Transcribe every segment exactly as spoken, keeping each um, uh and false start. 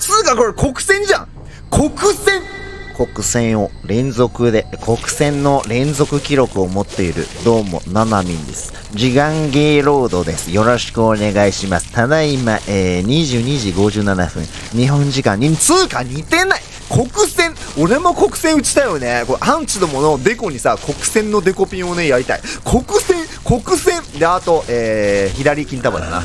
つうかこれ国選じゃん。国選国選を連続で、国選の連続記録を持っている、どうも、ななみんです。時間芸ロードです。よろしくお願いします。ただいま、えー、にじゅうにじごじゅうななふん。日本時間に、通貨似てない国選、俺も国選打ちたいよね。これアンチどものデコにさ、国選のデコピンをね、やりたい。国選国選で、あと、えー、左金玉だな。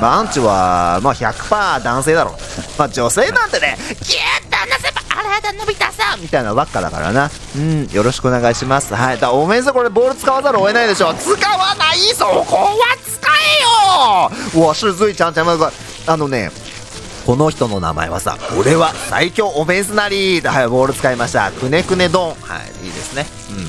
まあ、アンチは、まあ、ひゃくパーセント 男性だろ。まあ、女性なんてね、ギュッと話せば体伸びたさみたいなばっかだからな。うん、よろしくお願いします。はい。だおめえさ、これボール使わざるを得ないでしょ。使わないそこは使えよ。わし、ずいちゃんちゃん、あのね、この人の名前はさ、俺は最強オフェンスなりだ。はい、ボール使いました。くねくねドン。はい、いいですね。うん。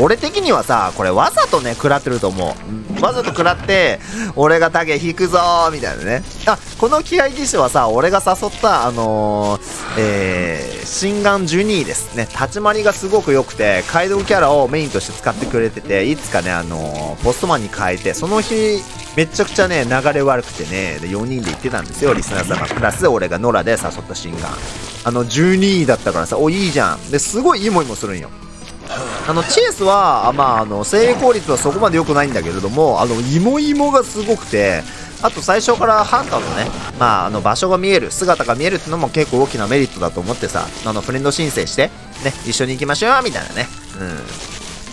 俺的にはさ、これわざとね、食らってると思う。わざと食らって、俺が竹引くぞーみたいなね。あ、この気合技師はさ、俺が誘った、あのー、えー、心眼ジュニーですね。立ち回りがすごく良くて、街道キャラをメインとして使ってくれてて、いつかね、あのー、ポストマンに変えて、その日、めちゃくちゃね、流れ悪くてね、でよにんで行ってたんですよ、リスナー様。プラス、俺が野良で誘った心眼。あの、じゅうにいだったからさ、お、いいじゃん。で、すごいいいもいもするんよ。あの、チェイスは、まあ、あの、成功率はそこまで良くないんだけれども、あの、イモイモがすごくて、あと最初からハンターのね、まあ、あの、場所が見える、姿が見えるってのも結構大きなメリットだと思ってさ、あの、フレンド申請して、ね、一緒に行きましょうみたいなね。うん。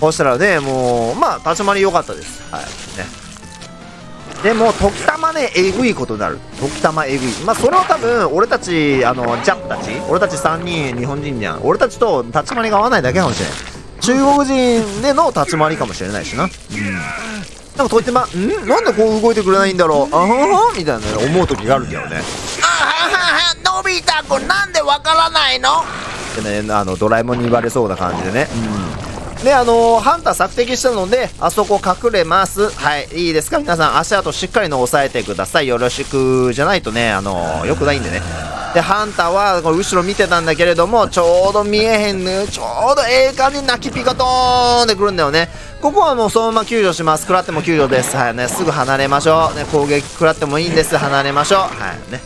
そしたらね、もう、まあ、立ち回り良かったです。はい。ね。でも、時たまね、えぐいことになる。時たまえぐい。まあ、それは多分、俺たち、あの、ジャップたち、俺たちさんにん、日本人じゃん。俺たちと立ち回りが合わないだけかもしれない。中国人での立ち回りかもしれないしな。うん。でも、といってま、んなんでこう動いてくれないんだろう。あははみたいな、ね、思うときがあるけどね。あははは、のび太くん、なんでわからないのってね、あの、ドラえもんに言われそうな感じでね。うん。で、あのー、ハンター索敵したので、あそこ隠れます。はい、いいですか皆さん、足跡しっかりの押さえてください。よろしく、じゃないとね、あのー、よくないんでね。で、ハンターは、これ後ろ見てたんだけれども、ちょうど見えへんね。ちょうどええ感じに泣きピカトーンってくるんだよね。ここはもうそのまま救助します。食らっても救助です。はいね、すぐ離れましょう。ね、攻撃食らってもいいんです。離れましょう。はいね。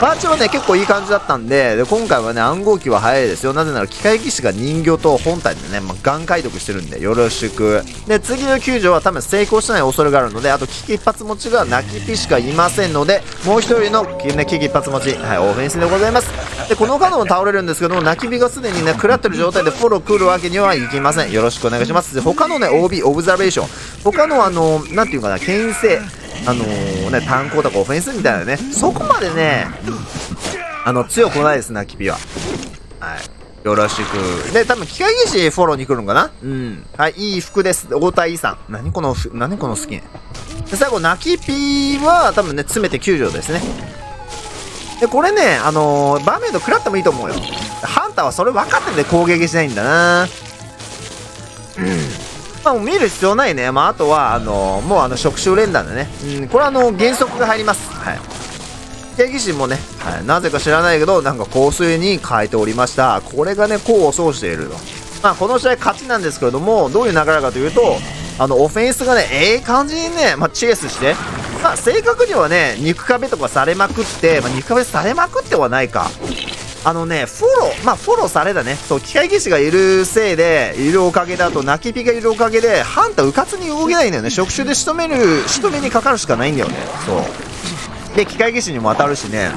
パーチはね、結構いい感じだったんで、で今回はね、暗号機は早いですよ。なぜなら、機械技師が人形と本体でね、まあ、ガン解読してるんで、よろしく。で、次の救助は多分成功しない恐れがあるので、あと、危機一発持ちが泣きピしかいませんので、もう一人の、ね、危機一発持ち、はい、オフェンスでございます。で、この角も倒れるんですけども、泣き火がすでにね、食らってる状態でフォロー来るわけにはいきません。よろしくお願いします。で、他のね、オービー、オブザベーション。他のあの、なんていうかな、牽制。あのーね、炭鉱とかオフェンスみたいなね、そこまでね、あの、強くないです、ナキピは。はい。よろしく。で、多分、機械技師フォローに来るのかなうん。はい、いい服です。太田いいさん。何この、何このスキン。で、最後、ナキピは、多分ね、詰めて救助ですね。で、これね、あのー、バーメイド食らってもいいと思うよ。ハンターはそれ分かってて攻撃しないんだなうん。まあ、見る必要ないね。まあ、あとは、あのー、もう、あの、触手連打でね。うん、これは、あのー、減速が入ります。はい。定義心もね、はい、なぜか知らないけど、なんか香水に変えておりました。これがね、功を奏していると。まあ、この試合勝ちなんですけれども、どういう流れかというと、あの、オフェンスがね、ええ感じにね、まあ、チェイスして、まあ、正確にはね、肉壁とかされまくって、まあ、肉壁されまくってはないか。あのね、フォロー、まあ、フォローされだね。そう、機械技師がいるせいで、いるおかげだと、泣きピがいるおかげで、ハンターうかつに動けないんだよね。触手で仕留める、仕留めにかかるしかないんだよね。そう。で、機械技師にも当たるしね。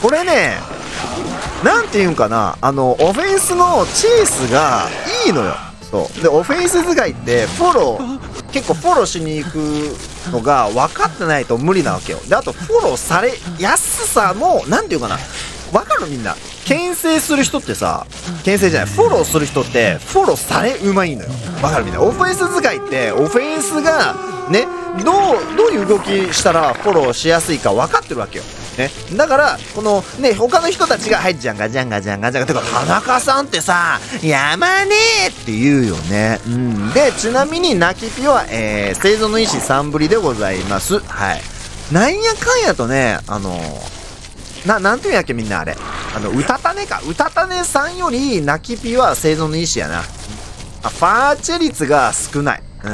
これね、なんていうんかな、あの、オフェンスのチェイスがいいのよ。そう。で、オフェンス使いって、フォロー、結構フォローしに行く。のが分かってないと無理なわけよ。で、あとフォローされやすさも、なんていうかな、分かるみんな。牽制する人ってさ、牽制じゃない、フォローする人って、フォローされうまいのよ。分かるみんな。オフェンス使いって、オフェンスが、ね、どう、どういう動きしたらフォローしやすいか分かってるわけよ。ね。だから、この、ね、他の人たちが、はい、じゃんがじゃんがじゃんがじゃんが、てか、田中さんってさ、やまねえって言うよね。うん。で、ちなみに、ナキピは、えー、生存の意思さんぶりでございます。はい。なんやかんやとね、あのー、な、なんていうんやっけみんなあれ。あの、うたたねか。うたたねさんより、ナキピは生存の意思やな。あ、ファーチェ率が少ない。うん。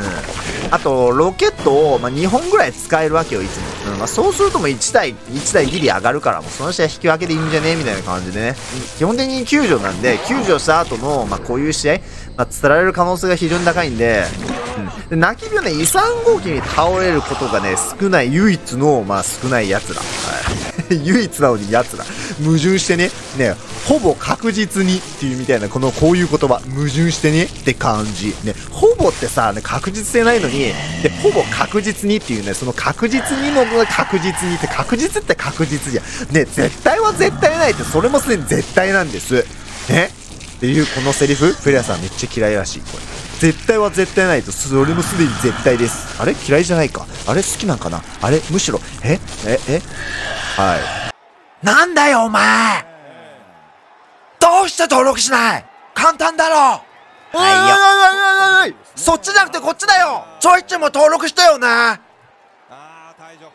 あとロケットを、まあ、にほんぐらい使えるわけよいつも、うんまあ、そうするともういちだいいちだいギリ上がるからもうその試合引き分けでいいんじゃねえみたいな感じでね、基本的に救助なんで救助した後の、まあ、こういう試合、まあ、釣られる可能性が非常に高いんで、うん、で鳴き火はね遺産号機に倒れることがね少ない唯一の、まあ、少ないやつら、はい、唯一なのにやつら矛盾してねねほぼ確実にっていうみたいなこのこういう言葉矛盾してねって感じね、ほぼってさ、ね、確実性ないのにでほぼ確実にっていうね、その確実にの確実にって確実って確実じゃね、絶対は絶対ないってそれもすでに絶対なんですねっていうこのセリフフェレアさんめっちゃ嫌いらしいこれ。絶対は絶対ないとそれもすでに絶対です。あれ嫌いじゃないか、あれ好きなんかな、あれむしろえええはいなんだよお前どうして登録しない、簡単だろう、はいよおいおいおいおいそっちじゃなくてこっちだよ、ちょいちょいも登録したよな。ああ退場。